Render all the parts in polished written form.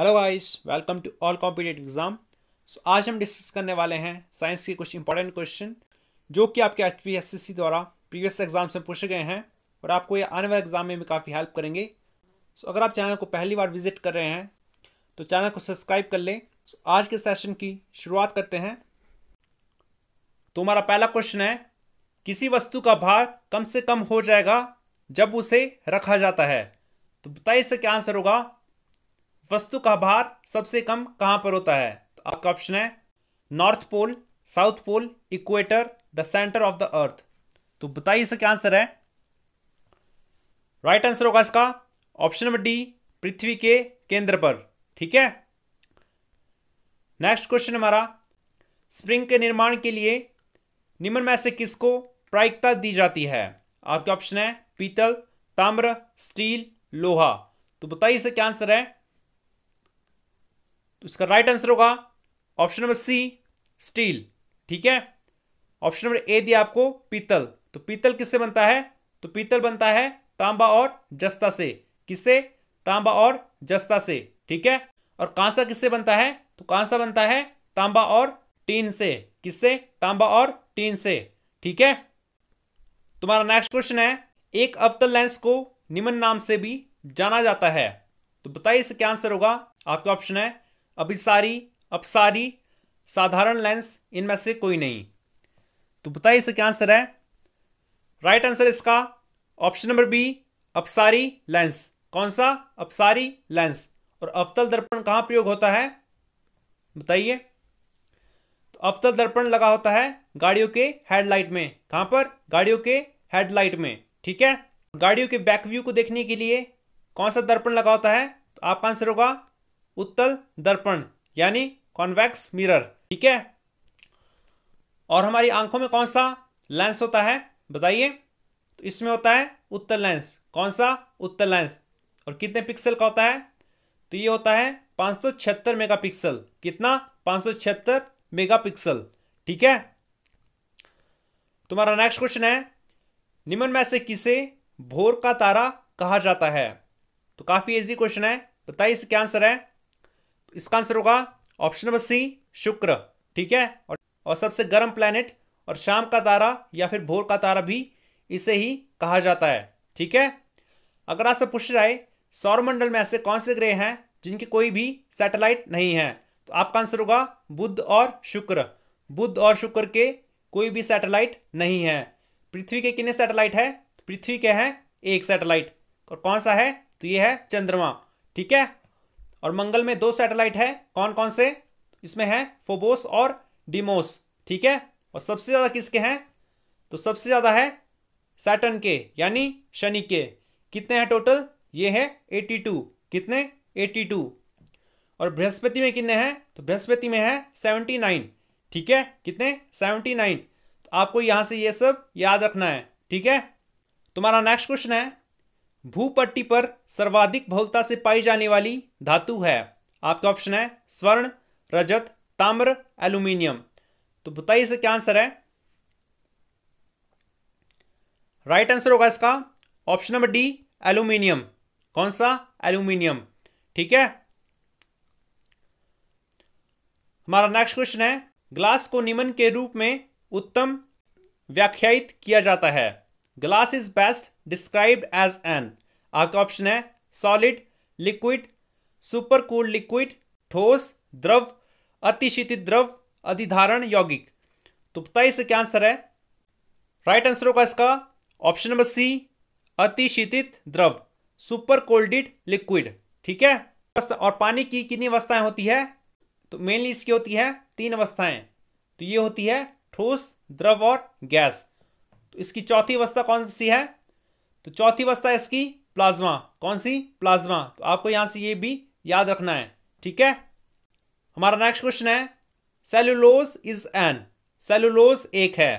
Hello guys, welcome to all competitive exam. So आज हम discuss करने वाले हैं साइंस के कुछ इंपॉर्टेंट क्वेश्चन जो कि आपके एचपीएससी द्वारा प्रीवियस एग्जाम से पूछे गए हैं और आपको ये आने वाले एग्जाम में काफ़ी हेल्प करेंगे। सो अगर आप चैनल को पहली बार विजिट कर रहे हैं तो चैनल को सब्सक्राइब कर लें। आज के सेशन की शुरुआत करते हैं। तो हमारा पहला क्वेश्चन है, किसी वस्तु का भार कम से कम हो जाएगा जब उसे रखा जाता है, तो बताइए इससे क्या आंसर होगा। वस्तु का भार सबसे कम कहां पर होता है? तो आपका ऑप्शन है north pole, south pole, equator, the centre of the earth. तो बताइए इसका क्या आंसर है। राइट आंसर होगा इसका ऑप्शन नंबर डी, पृथ्वी के केंद्र पर। ठीक है, नेक्स्ट क्वेश्चन हमारा, स्प्रिंग के निर्माण के लिए निम्न में से किसको प्रायिकता दी जाती है? आपके ऑप्शन है पीतल, ताम्र, स्टील, लोहा। तो बताइए इसका क्या आंसर है। तो इसका राइट आंसर होगा ऑप्शन नंबर सी, स्टील। ठीक है, ऑप्शन नंबर ए दिया आपको पीतल। तो पीतल किससे बनता है? तो पीतल बनता है तांबा और जस्ता से। किससे? तांबा और जस्ता से। ठीक है, और कांसा किससे बनता है? तो कांसा बनता है तांबा और टीन से। किससे? तांबा और टीन से। ठीक है, तुम्हारा नेक्स्ट क्वेश्चन है, एक अवतल लेंस को निम्न नाम से भी जाना जाता है, तो बताइए इसका क्या आंसर होगा। आपका ऑप्शन है अभिसारी, अपसारी, साधारण लेंस, इनमें से कोई नहीं। तो बताइए इसका क्या आंसर है। राइट आंसर इसका ऑप्शन नंबर बी, अपसारी लेंस। कौन सा? अपसारी लेंस। और अवतल दर्पण कहां प्रयोग होता है बताइए। तो अवतल दर्पण लगा होता है गाड़ियों के हेडलाइट में। कहां पर? गाड़ियों के हेडलाइट में। ठीक है, गाड़ियों के बैक व्यू को देखने के लिए कौन सा दर्पण लगा होता है? तो आपका आंसर होगा उत्तल दर्पण यानी कॉन्वेक्स मिरर। ठीक है, और हमारी आंखों में कौन सा लेंस होता है बताइए। तो इसमें होता है उत्तल लेंस। कौन सा? उत्तल लेंस। और कितने पिक्सल का होता है? तो ये होता है 576 मेगापिक्सल। कितना? 576 मेगापिक्सल। ठीक है, तुम्हारा नेक्स्ट क्वेश्चन है, निम्न में से किसे भोर का तारा कहा जाता है? तो काफी इजी क्वेश्चन है, बताइए इसका क्या आंसर है। इसका आंसर होगा ऑप्शन नंबर सी, शुक्र। ठीक है, और सबसे गर्म प्लेनेट और शाम का तारा या फिर भोर का तारा भी इसे ही कहा जाता है। ठीक है, अगर आपसे पूछा जाए सौरमंडल में ऐसे कौन से ग्रह हैं जिनके कोई भी सैटेलाइट नहीं है, तो आपका आंसर होगा बुध और शुक्र। बुध और शुक्र के कोई भी सैटेलाइट नहीं है। पृथ्वी के कितने सैटेलाइट है? पृथ्वी के हैं एक सैटेलाइट। और कौन सा है? तो ये है चंद्रमा। ठीक है, और मंगल में दो सैटेलाइट है। कौन कौन से? इसमें है फोबोस और डिमोस। ठीक है, और सबसे ज़्यादा किसके हैं? तो सबसे ज़्यादा है सैटर्न के यानी शनि के। कितने हैं टोटल? ये है 82। कितने? 82। और बृहस्पति में कितने हैं? तो बृहस्पति में है 79। ठीक है, कितने? 79। तो आपको यहाँ से ये सब याद रखना है। ठीक है, तुम्हारा नेक्स्ट क्वेश्चन है, भूपट्टी पर सर्वाधिक बहुलता से पाई जाने वाली धातु है। आपका ऑप्शन है स्वर्ण, रजत, ताम्र, एल्यूमिनियम। तो बताइए इसका क्या आंसर है। राइट आंसर होगा इसका ऑप्शन नंबर डी, एल्यूमिनियम। कौन सा? एल्यूमिनियम। ठीक है, हमारा नेक्स्ट क्वेश्चन है, ग्लास को निम्न के रूप में उत्तम व्याख्यायित किया जाता है। Glass is best described as an. आपका ऑप्शन है solid, liquid, super cooled liquid, ठोस, द्रव, अतिशीतित द्रव, अधिधारण, यौगिक। तो बताइए इसका क्या आंसर है। राइट आंसर होगा इसका ऑप्शन नंबर सी, अतिशीतित द्रव, सुपर कोल्डेड लिक्विड। ठीक है, और पानी की कितनी अवस्थाएं होती है? तो मेनली इसकी होती है 3 अवस्थाएं। तो ये होती है ठोस, द्रव और गैस। तो इसकी चौथी अवस्था कौन सी है? तो चौथी अवस्था इसकी प्लाज्मा। कौन सी? प्लाज्मा। तो आपको यहां से ये भी याद रखना है। ठीक है, हमारा नेक्स्ट क्वेश्चन है, सेलुलोज इज एन। सेलुलोज एक है,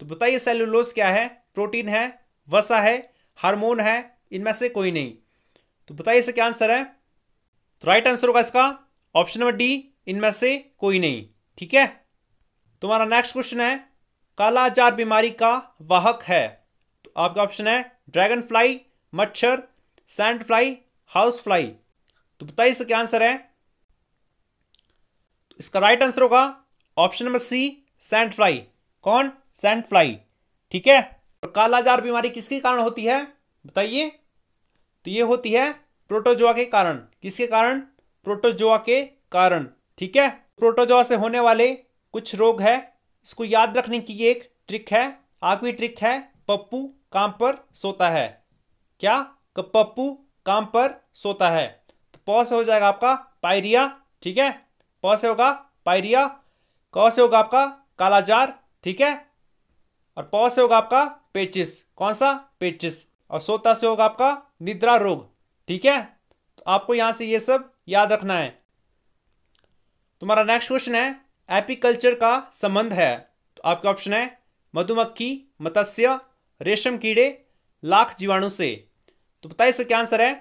तो बताइए सेलुलोज क्या है? प्रोटीन है, वसा है, हार्मोन है, इनमें से कोई नहीं। तो बताइए इसका क्या आंसर है। तो राइट आंसर होगा इसका ऑप्शन नंबर डी, इनमें से कोई नहीं। ठीक है, तुम्हारा नेक्स्ट क्वेश्चन है, कालाजार बीमारी का वाहक है। तो आपका ऑप्शन है ड्रैगन फ्लाई, मच्छर, सैंड फ्लाई, हाउस फ्लाई। तो बताइए इसका क्या आंसर है। इसका राइट आंसर होगा option number C sand fly. कौन? Sand fly. ठीक है, कालाजार बीमारी किसके कारण होती है बताइए? तो ये होती है प्रोटोजोआ के कारण। किसके कारण? प्रोटोजोआ के कारण। ठीक है, प्रोटोजोआ से होने वाले कुछ रोग है, इसको याद रखने की एक ट्रिक है। आपकी ट्रिक है पप्पू काम पर सोता है। क्या? पप्पू काम पर सोता है। तो प से हो जाएगा आपका पायरिया। ठीक है, प से होगा पायरिया। क से होगा आपका कालाजार। ठीक है, और प से होगा आपका पेचिस। कौन सा? पेचिस। और सोता से होगा आपका निद्रा रोग। ठीक है, तो आपको यहां से ये सब याद रखना है। तुम्हारा नेक्स्ट क्वेश्चन है एपीकल्चर का संबंध है। तो आपके ऑप्शन है मधुमक्खी, मत्स्य, रेशम कीड़े, लाख जीवाणु से। तो बताइए इसका क्या आंसर है?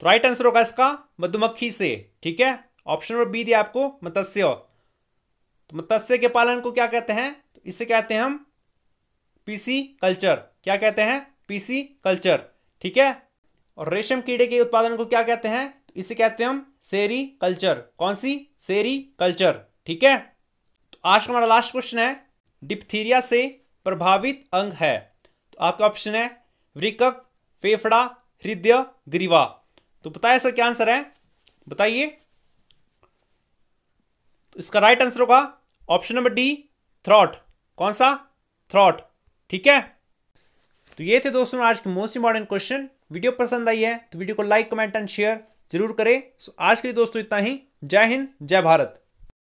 तो राइट आंसर होगा इसका मधुमक्खी से। ठीक है, ऑप्शन नंबर बी दिया आपको मत्स्य। तो मत्स्य के पालन को क्या कहते हैं? तो इसे कहते हैं हम पीसी कल्चर। क्या कहते हैं? PC culture. ठीक है, और रेशम कीड़े के उत्पादन को क्या कहते हैं? तो इसे कहते हैं हम सेरी कल्चर। कौन सी? सेरी कल्चर। ठीक है, तो आज का हमारा लास्ट क्वेश्चन है डिप्थीरिया से प्रभावित अंग है। तो आपका ऑप्शन है वृक्क, फेफड़ा, हृदय, ग्रीवा। तो बताइए इसका क्या आंसर है बताइए? तो इसका राइट आंसर होगा ऑप्शन नंबर डी थ्रोट। कौन सा? थ्रोट। ठीक है, तो ये थे दोस्तों आज के मोस्ट इंपॉर्टेंट क्वेश्चन। वीडियो पसंद आई है तो वीडियो को लाइक, कमेंट एंड शेयर जरूर करें। सो आज के लिए दोस्तों इतना ही। जय हिंद, जय भारत।